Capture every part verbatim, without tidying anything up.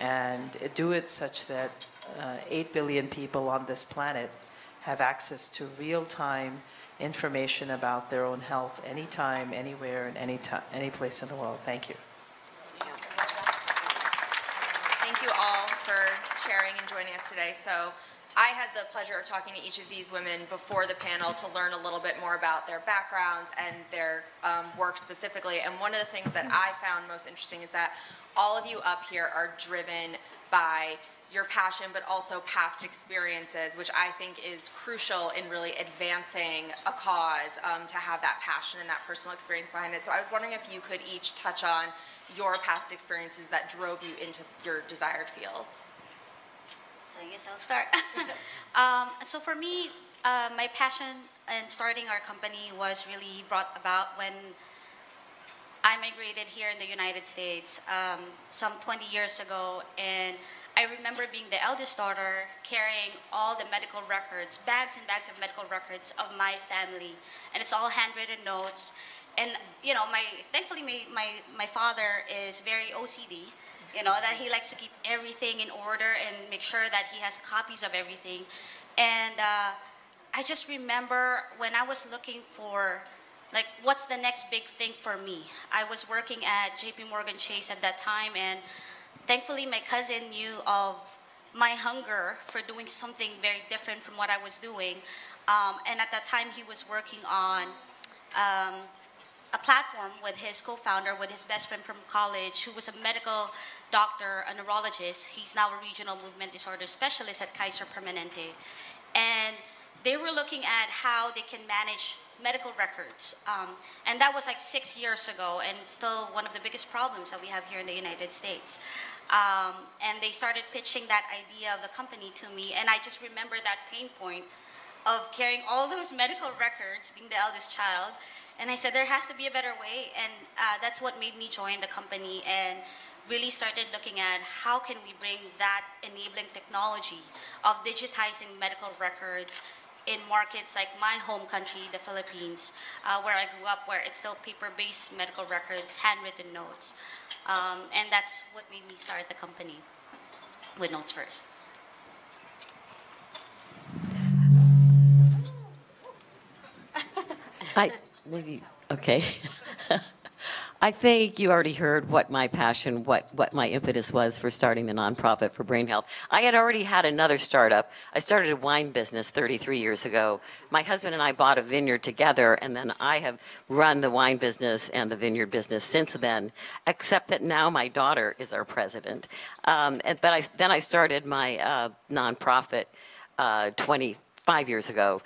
and do it such that uh, eight billion people on this planet have access to real-time information about their own health anytime, anywhere, and any, any place in the world. Thank you. Thank you all for sharing and joining us today. So I had the pleasure of talking to each of these women before the panel to learn a little bit more about their backgrounds and their um, work specifically. And one of the things that I found most interesting is that all of you up here are driven by your passion, but also past experiences, which I think is crucial in really advancing a cause, um, to have that passion and that personal experience behind it. So I was wondering if you could each touch on your past experiences that drove you into your desired fields. So I guess I'll start. um, so for me, uh, my passion in starting our company was really brought about when I migrated here in the United States um, some twenty years ago, and I remember being the eldest daughter, carrying all the medical records, bags and bags of medical records of my family, and it's all handwritten notes. And you know, my thankfully my my, my father is very O C D, you know, that he likes to keep everything in order and make sure that he has copies of everything. And uh, I just remember when I was looking for, like, what's the next big thing for me? I was working at J P Morgan Chase at that time, and thankfully my cousin knew of my hunger for doing something very different from what I was doing. Um, and at that time he was working on um, a platform with his co-founder, with his best friend from college, who was a medical doctor, a neurologist. He's now a regional movement disorder specialist at Kaiser Permanente. And they were looking at how they can manage medical records. Um, and that was like six years ago, and still one of the biggest problems that we have here in the United States. Um, and they started pitching that idea of the company to me, and I just remember that pain point of carrying all those medical records, being the eldest child. And I said, there has to be a better way, and uh, that's what made me join the company and really started looking at how can we bring that enabling technology of digitizing medical records in markets like my home country, the Philippines, uh, where I grew up, where it's still paper-based medical records, handwritten notes. Um, and that's what made me start the company with Notes First. I, maybe, okay. I think you already heard what my passion, what, what my impetus was for starting the nonprofit for brain health. I had already had another startup. I started a wine business thirty-three years ago. My husband and I bought a vineyard together, and then I have run the wine business and the vineyard business since then, except that now my daughter is our president. Um, and, but I, then I started my uh, nonprofit uh, twenty-five years ago,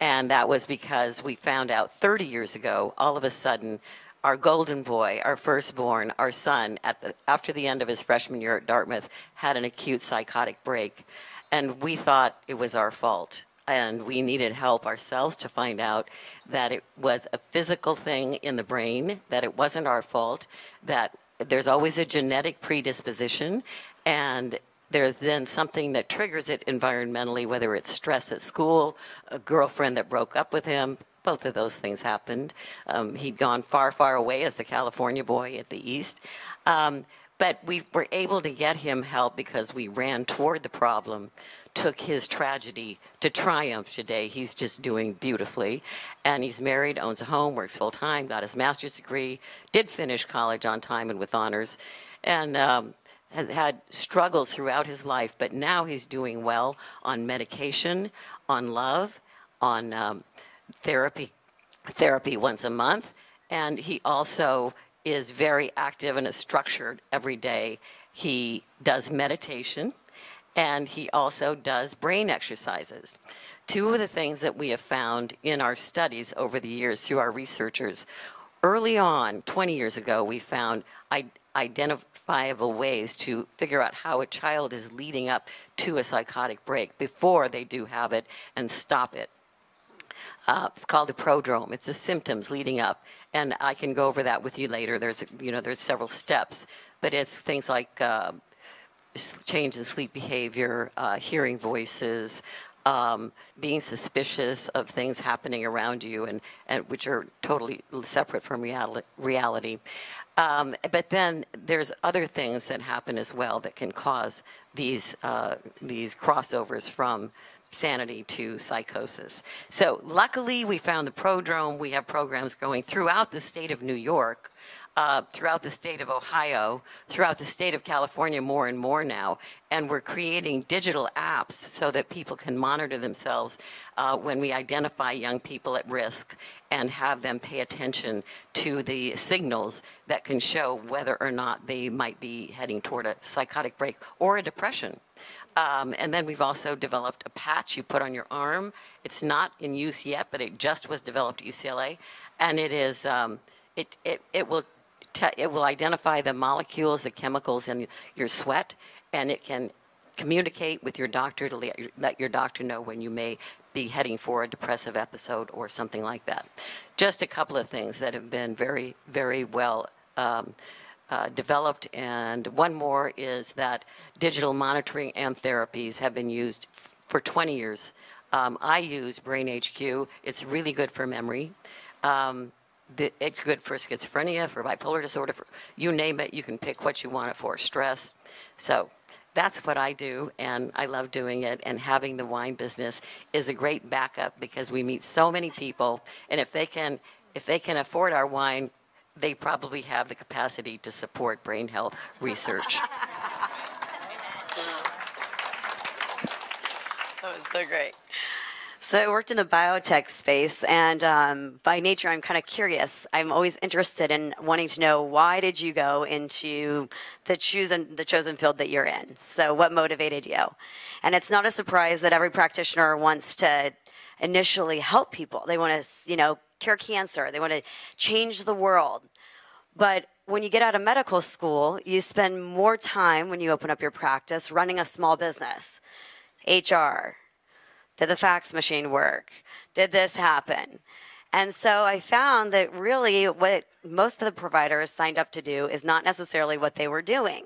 and that was because we found out thirty years ago, all of a sudden, our golden boy, our firstborn, our son, at the, after the end of his freshman year at Dartmouth, had an acute psychotic break. And we thought it was our fault. And we needed help ourselves to find out that it was a physical thing in the brain, that it wasn't our fault, that there's always a genetic predisposition, and there's then something that triggers it environmentally, whether it's stress at school, a girlfriend that broke up with him. Both of those things happened. Um, he'd gone far, far away as the California boy at the East. Um, but we were able to get him help because we ran toward the problem, took his tragedy to triumph today. He's just doing beautifully. And he's married, owns a home, works full time, got his master's degree, did finish college on time and with honors, and um, has had struggles throughout his life. But now he's doing well on medication, on love, on um, therapy therapy once a month, and he also is very active and is structured every day. He does meditation, and he also does brain exercises. Two of the things that we have found in our studies over the years through our researchers, early on, twenty years ago, we found identifiable ways to figure out how a child is leading up to a psychotic break before they do have it and stop it. Uh, it's called the prodrome. It's the symptoms leading up, and I can go over that with you later. There's, you know, there's several steps, but it's things like uh, change in sleep behavior, uh, hearing voices, um, being suspicious of things happening around you, and, and which are totally separate from reali reality. Um, but then there's other things that happen as well that can cause these, uh, these crossovers from sanity to psychosis. So luckily we found the prodrome. We have programs going throughout the state of New York, uh, throughout the state of Ohio, throughout the state of California more and more now. And we're creating digital apps so that people can monitor themselves uh, when we identify young people at risk and have them pay attention to the signals that can show whether or not they might be heading toward a psychotic break or a depression. Um, and then we've also developed a patch you put on your arm. It's not in use yet, but it just was developed at U C L A, and it is um, it, it it will te it will identify the molecules, the chemicals in your sweat, and it can communicate with your doctor to let your, let your doctor know when you may be heading for a depressive episode or something like that. Just a couple of things that have been very very well Um, Uh, developed, and one more is that digital monitoring and therapies have been used for twenty years. Um, I use BrainHQ. It's really good for memory. Um, the, it's good for schizophrenia, for bipolar disorder, for, you name it, you can pick what you want it for, stress. So that's what I do, and I love doing it, and having the wine business is a great backup because we meet so many people, and if they can, if they can afford our wine, they probably have the capacity to support brain health research. That was so great. So I worked in the biotech space, and um, by nature, I'm kind of curious. I'm always interested in wanting to know, why did you go into the chosen, the chosen field that you're in? So what motivated you? And it's not a surprise that every practitioner wants to initially help people. They want to, you know, cure cancer. They want to change the world. But when you get out of medical school, you spend more time when you open up your practice running a small business. H R, did the fax machine work? Did this happen? And so I found that really what most of the providers signed up to do is not necessarily what they were doing.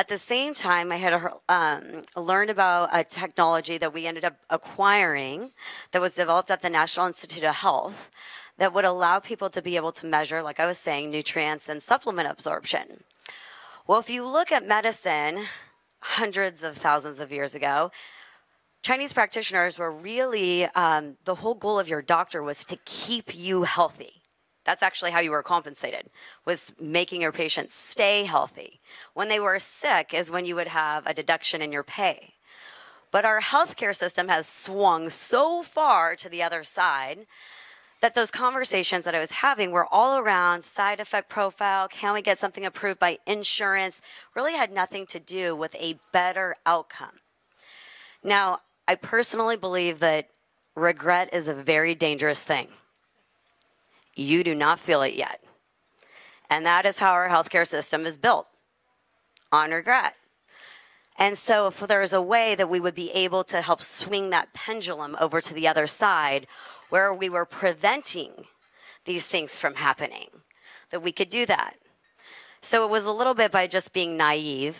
At the same time, I had um, learned about a technology that we ended up acquiring that was developed at the National Institute of Health that would allow people to be able to measure, like I was saying, nutrients and supplement absorption. Well, if you look at medicine hundreds of thousands of years ago, Chinese practitioners were really, um, the whole goal of your doctor was to keep you healthy. That's actually how you were compensated, was making your patients stay healthy. When they were sick is when you would have a deduction in your pay. But our healthcare system has swung so far to the other side that those conversations that I was having were all around side effect profile, can we get something approved by insurance, really had nothing to do with a better outcome. Now, I personally believe that regret is a very dangerous thing. You do not feel it yet. And that is how our healthcare system is built, on regret. And so if there is a way that we would be able to help swing that pendulum over to the other side, where we were preventing these things from happening, that we could do that. So it was a little bit by just being naive.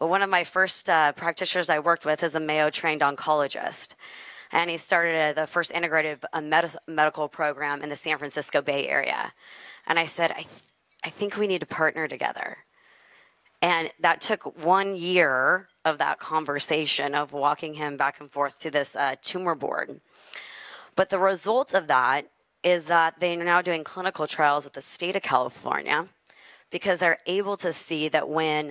But one of my first uh, practitioners I worked with is a Mayo-trained oncologist. And he started a, the first integrative uh, med medical program in the San Francisco Bay Area. And I said, I, th I think we need to partner together. And that took one year of that conversation of walking him back and forth to this uh, tumor board. But the result of that is that they are now doing clinical trials with the state of California because they're able to see that when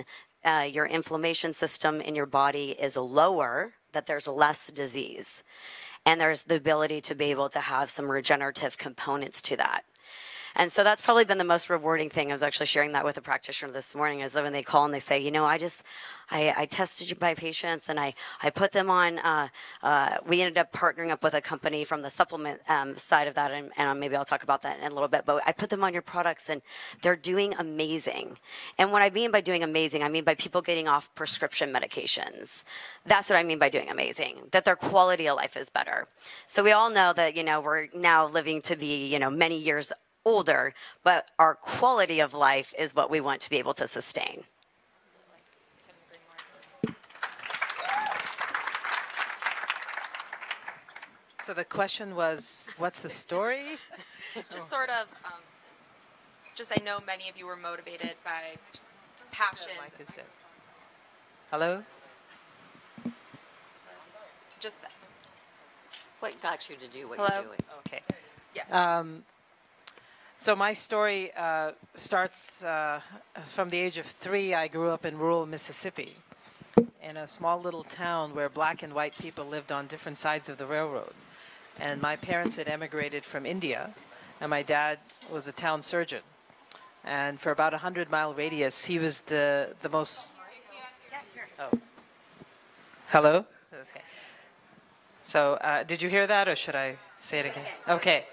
uh, your inflammation system in your body is lower, that there's less disease, and there's the ability to be able to have some regenerative components to that. And so that's probably been the most rewarding thing. I was actually sharing that with a practitioner this morning, is that when they call and they say, you know, I just, I, I tested my patients, and I, I put them on, uh, uh, we ended up partnering up with a company from the supplement um, side of that, and, and maybe I'll talk about that in a little bit, but I put them on your products, and they're doing amazing. And what I mean by doing amazing, I mean by people getting off prescription medications. That's what I mean by doing amazing, that their quality of life is better. So we all know that, you know, we're now living to be, you know, many years older, but our quality of life is what we want to be able to sustain. So the question was, what's the story? Just sort of um, just I know many of you were motivated by passions. Mic is dead. Hello? Just that. What got you to do what Hello? You're doing? Okay. Yeah. Um, so my story uh, starts uh, from the age of three. I grew up in rural Mississippi in a small little town where black and white people lived on different sides of the railroad. And my parents had emigrated from India, and my dad was a town surgeon. And for about a hundred mile radius, he was the, the most... Oh. Hello? Okay. So uh, did you hear that, or should I say it again? Okay.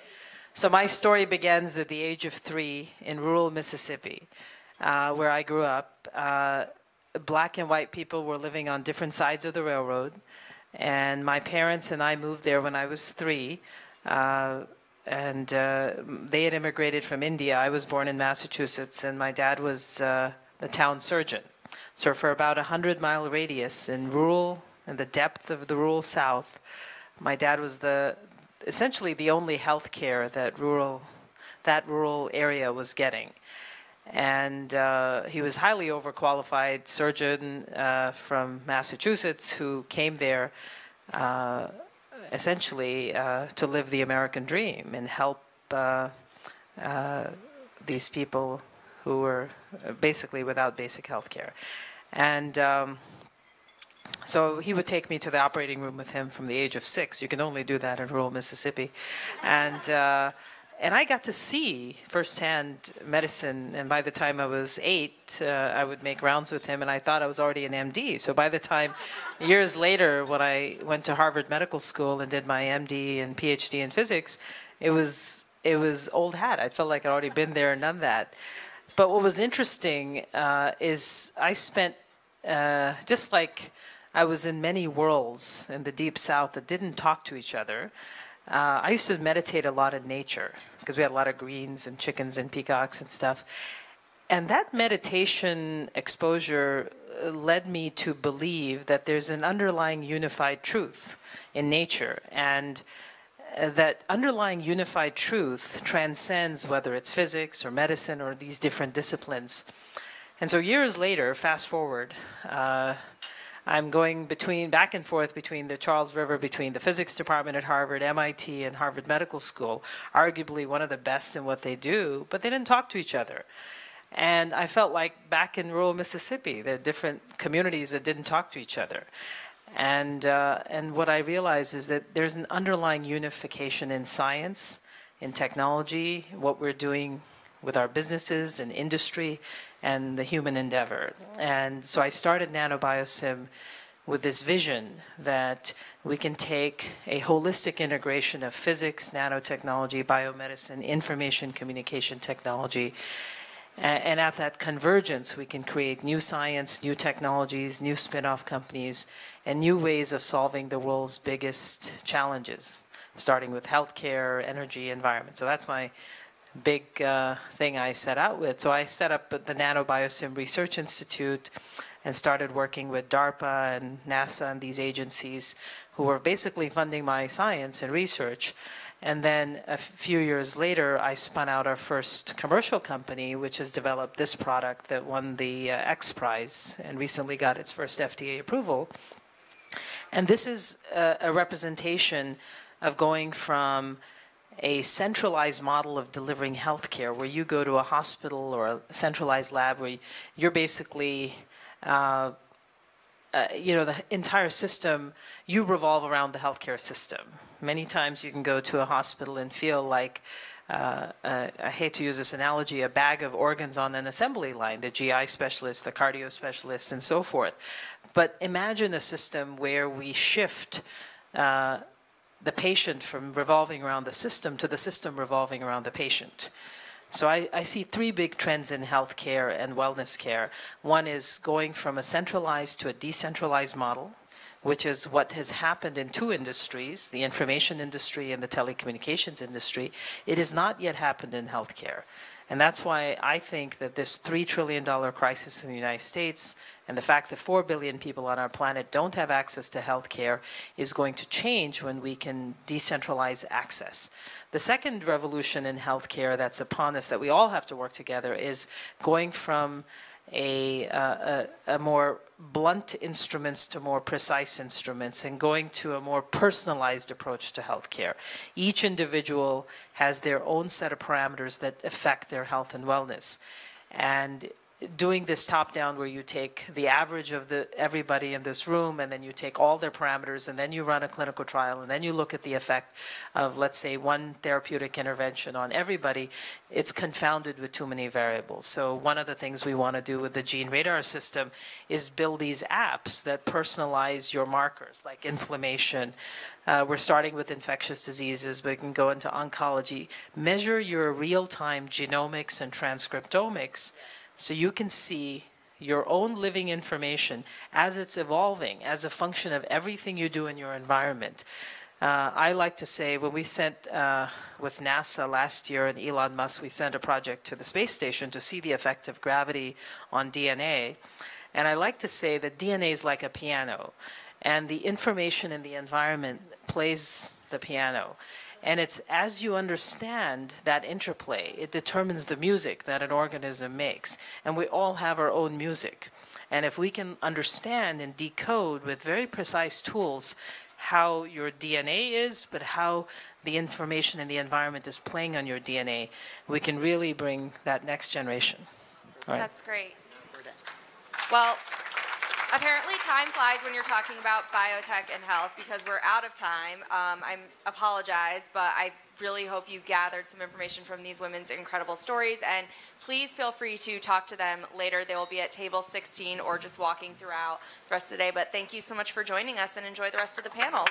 So my story begins at the age of three in rural Mississippi, uh, where I grew up. Uh, black and white people were living on different sides of the railroad. And my parents and I moved there when I was three, uh, and uh, they had immigrated from India. I was born in Massachusetts, and my dad was uh, the town surgeon. So for about a hundred mile radius in rural, in the depth of the rural South, my dad was the essentially the only health care that rural, that rural area was getting. And uh, he was highly overqualified surgeon uh, from Massachusetts who came there uh, essentially uh, to live the American dream and help uh, uh, these people who were basically without basic health care. And um, so he would take me to the operating room with him from the age of six. You can only do that in rural Mississippi. And uh, And I got to see firsthand medicine, and by the time I was eight, uh, I would make rounds with him, and I thought I was already an M D. So by the time, years later, when I went to Harvard Medical School and did my M D and PhD in physics, it was, it was old hat. I felt like I'd already been there and done that. But what was interesting uh, is I spent, uh, just like I was in many worlds in the Deep South that didn't talk to each other, Uh, I used to meditate a lot in nature because we had a lot of greens and chickens and peacocks and stuff. And that meditation exposure led me to believe that there's an underlying unified truth in nature, and that underlying unified truth transcends whether it's physics or medicine or these different disciplines. And so years later, fast forward, uh, I'm going between, back and forth between the Charles River, between the Physics Department at Harvard, M I T, and Harvard Medical School, arguably one of the best in what they do, but they didn't talk to each other. And I felt like back in rural Mississippi, there are different communities that didn't talk to each other. And, uh, and what I realized is that there's an underlying unification in science, in technology, what we're doing with our businesses and industry, and the human endeavor. And so I started Nanobiosym with this vision that we can take a holistic integration of physics, nanotechnology, biomedicine, information communication technology, and at that convergence we can create new science, new technologies, new spin-off companies, and new ways of solving the world's biggest challenges, starting with healthcare, energy, environment. So that's my big uh, thing I set out with. So I set up the Nanobiosym Research Institute and started working with DARPA and NASA and these agencies who were basically funding my science and research. And then a few years later, I spun out our first commercial company, which has developed this product that won the uh, X Prize and recently got its first F D A approval. And this is a, a representation of going from a centralized model of delivering healthcare, where you go to a hospital or a centralized lab where you're basically, uh, uh, you know, the entire system, you revolve around the healthcare system. Many times you can go to a hospital and feel like, uh, uh, I hate to use this analogy, a bag of organs on an assembly line, the G I specialist, the cardio specialist, and so forth. But imagine a system where we shift uh, the patient from revolving around the system to the system revolving around the patient. So I, I see three big trends in healthcare and wellness care. One is going from a centralized to a decentralized model, which is what has happened in two industries, the information industry and the telecommunications industry. It has not yet happened in healthcare. And that's why I think that this three trillion dollar crisis in the United States And the fact that four billion people on our planet don't have access to health care is going to change when we can decentralize access. The second revolution in healthcare that's upon us that we all have to work together is going from a, uh, a, a more blunt instruments to more precise instruments, and going to a more personalized approach to healthcare. Each individual has their own set of parameters that affect their health and wellness. And doing this top-down, where you take the average of the everybody in this room, and then you take all their parameters, and then you run a clinical trial, and then you look at the effect of, let's say, one therapeutic intervention on everybody, it's confounded with too many variables. So one of the things we want to do with the Gene Radar system is build these apps that personalize your markers, like inflammation. Uh, we're starting with infectious diseases, but we can go into oncology. Measure your real-time genomics and transcriptomics, so you can see your own living information as it's evolving, as a function of everything you do in your environment. Uh, I like to say, when we sent uh, with NASA last year and Elon Musk, we sent a project to the space station to see the effect of gravity on D N A. And I like to say that D N A is like a piano, and the information in the environment plays the piano. And it's as you understand that interplay, it determines the music that an organism makes. And we all have our own music. And if we can understand and decode with very precise tools how your D N A is, but how the information in the environment is playing on your D N A, we can really bring that next generation. All right. That's great. Well, apparently time flies when you're talking about biotech and health, because we're out of time. Um, I apologize, but I really hope you gathered some information from these women's incredible stories, and please feel free to talk to them later. They will be at table sixteen or just walking throughout the rest of the day. But thank you so much for joining us, and enjoy the rest of the panels.